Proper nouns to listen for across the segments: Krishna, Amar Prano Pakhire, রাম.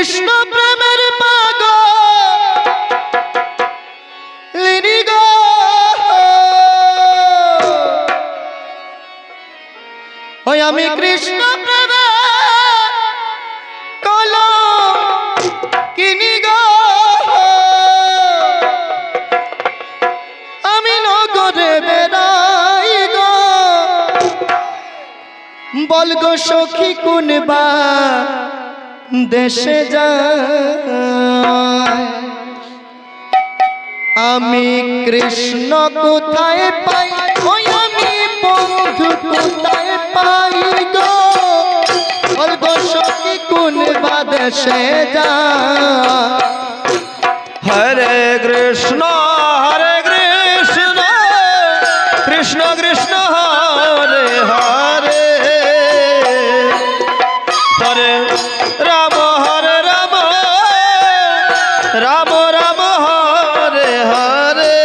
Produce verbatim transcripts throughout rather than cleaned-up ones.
কৃষ্ণ প্রেমের পাগলিনী গো, ওই আমি কৃষ্ণ প্রেমে কলঙ্কিনী গো, আমি নগরে বেড়াই গো, বল গো সখী কোন বা দেশে যায়, আমি কৃষ্ণ কোথায় পাই, ওই আমি বন্ধু কোথায় পাই গো, বলব সখী কোন বা দেশে যায়। হরে কৃষ্ণ হরে কৃষ্ণ কৃষ্ণ কৃষ্ণ হরে হরে, হরে রাম হরে রাম রাম রাম হরে হরে।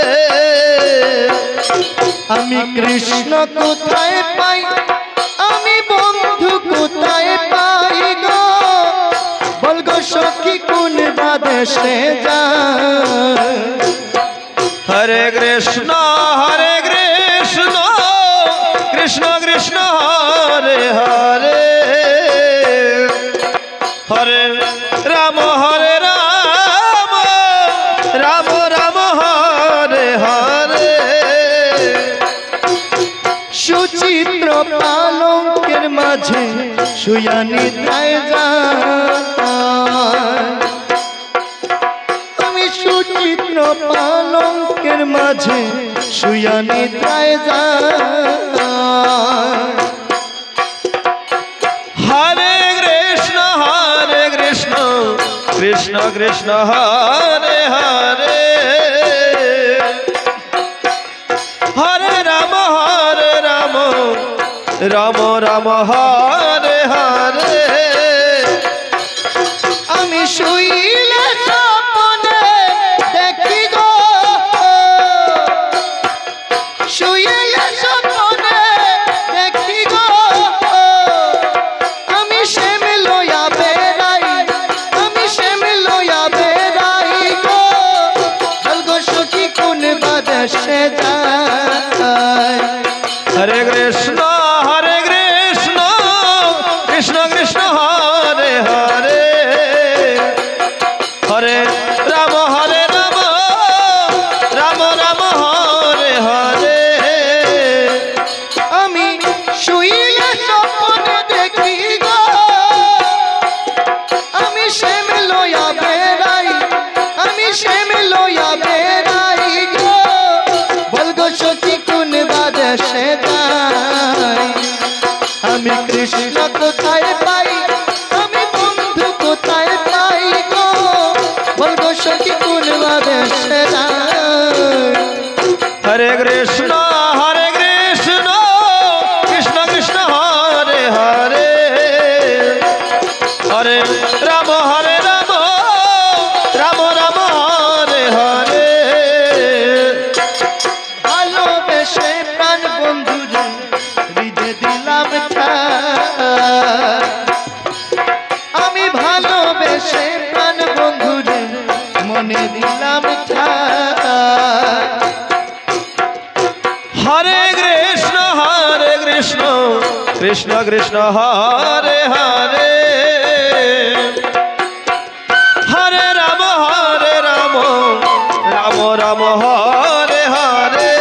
আমি কৃষ্ণ কোথায় পাই, আমি বন্ধু কোথায় পাই গো, বলগ সখী কোন বাদেশে যায়। হরে কৃষ্ণ হরে কৃষ্ণ কৃষ্ণ কৃষ্ণ হরে হরে, হরে রাম হরে রাম রাম রাম হরে হরে। সুচিত্র পালঙ্কের মাঝে শুয়া নিদ্রায় যায়, আমি সুচিত্র পালঙ্কের মাঝে শুয়া নিদ্রায় যায়। কৃষ্ণ কৃষ্ণ হরে হরে, হরে রাম হরে রাম রাম রাম হরে হরে। আমি শুইলে স্বপ্নে দেখি গো, শুইলে স্বপ্নে দেখি গো, আমি শ্যামে লয়া সে যায়। হরে কৃষ্ণ হরে কৃষ্ণ কৃষ্ণ কৃষ্ণ হরে হরে, হরে রাম হরে রাম রাম রাম হরে হরে। আমি শুইলে স্বপ্নে দেখি গো, আমি শ্যাম লয়া বেড়াই, আমি শ্যাম লয়া বেড়াই গো, সখী কোন বাদেশে যায়। আমি কৃষ্ণ কোথায় পাই, আমি বন্ধু কোথায় পাই গো, বলবো সখী কোন বাদেশে যায়। হরে কৃষ্ণ হরে কৃষ্ণ কৃষ্ণ কৃষ্ণ হরে হরে, হরে রাম হরে রাম রাম রাম হরে হরে। সে প্রাণ বন্ধুরে হৃদয়ে দিলাম ঠাই, আমি ভালোবেসে প্রাণ বন্ধুরে মনে দিলাম ঠাই। হরে কৃষ্ণ হরে কৃষ্ণ কৃষ্ণ কৃষ্ণ হরে হরে, হরে রাম হরে রাম রাম রাম হরে হরে।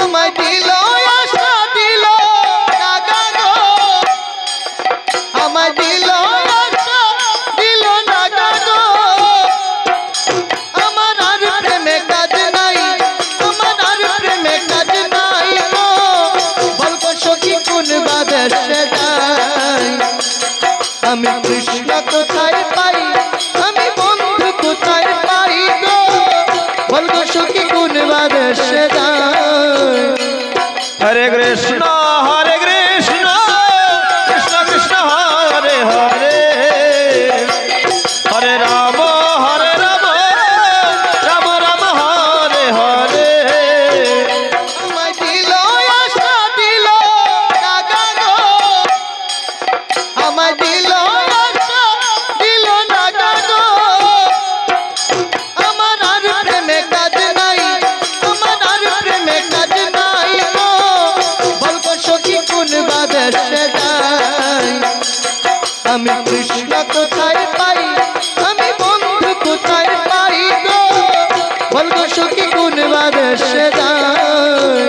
আমি কৃষ্ণ কোথায় পাই, আমি বন্ধু কোথায় পাই গো, বলবো সখী কোন বাদেশে যায়। হরে কৃষ্ণ হরে কৃষ্ণ কৃষ্ণ কৃষ্ণ হরে হরে, হরে রাম হরে রাম রাম রাম হরে হরে। আমায় দিল আশা দিল ডাকা গো, আমায় দিল আশা আমি কৃষ্ণ কোথায় পাই, আমি বন্ধু কোথায় পাই গো, বলবো সখী কোন বারে সে যায়।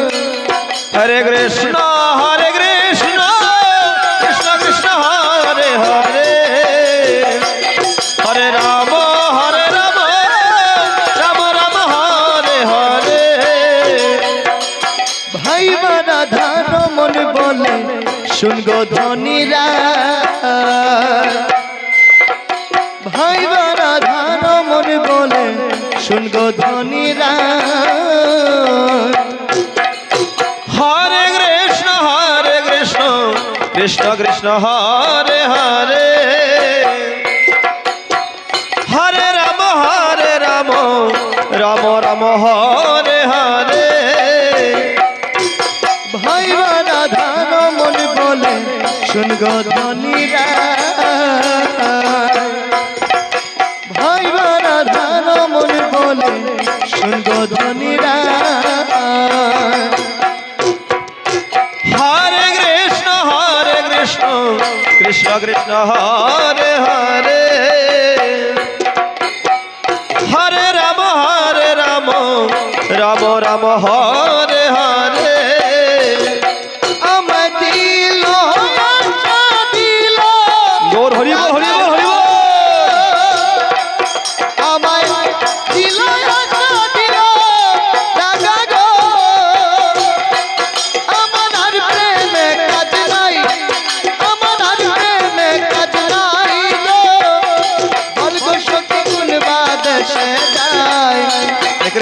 হরে কৃষ্ণ হরে কৃষ্ণ কৃষ্ণ কৃষ্ণ হরে হরে, হরে রাম হরে রাম রাম রাম হরে হরে। ভাই মারা ধান মনে বলে শুন গো ধনীরা, ভাই বারা ধান মনে বলে শুন গো ধনীরা। হরে কৃষ্ণ হরে কৃষ্ণ কৃষ্ণ কৃষ্ণ হরে হরে, হরে রাম হরে রাম রাম রাম হরে হরে। ভাই বারা ধান মনে বলে শুন গো ধনীরা, ভাই বারা ধান মনে বলে শুন গো ধনীরা। হরে কৃষ্ণ হরে কৃষ্ণ কৃষ্ণ কৃষ্ণ হরে হরে, হরে রাম হরে রাম রাম রাম হরে হরে।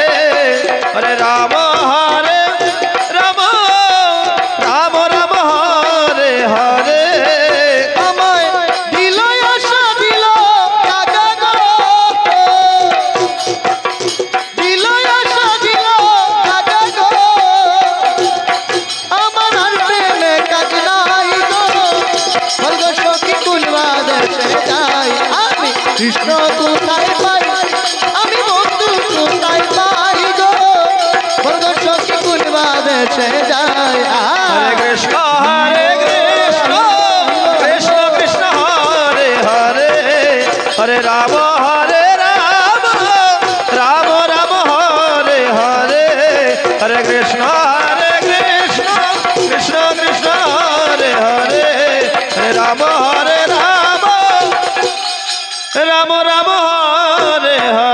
রাম হরে রাম রাম রাম হরে হরে। আমায় দিল আশা দিল দাদা গো, দিল আশা দিল দাদা গো, আমার আর প্রেমে কাজ নাই গো। আমি কৃষ্ণ কোথায় পাই, আমি বন্ধু কোথায় পাই গো, সখী কোন বারে সে যায়। হরে কৃষ্ণ হরে কৃষ্ণ কৃষ্ণ কৃষ্ণ হরে হরে, হরে রাম হরে রাম রাম রাম হরে হরে। হরে কৃষ্ণ হরে কৃষ্ণ কৃষ্ণ কৃষ্ণ হরে হরে, হরে রাম হরে রাম রাম রাম হরে হরে।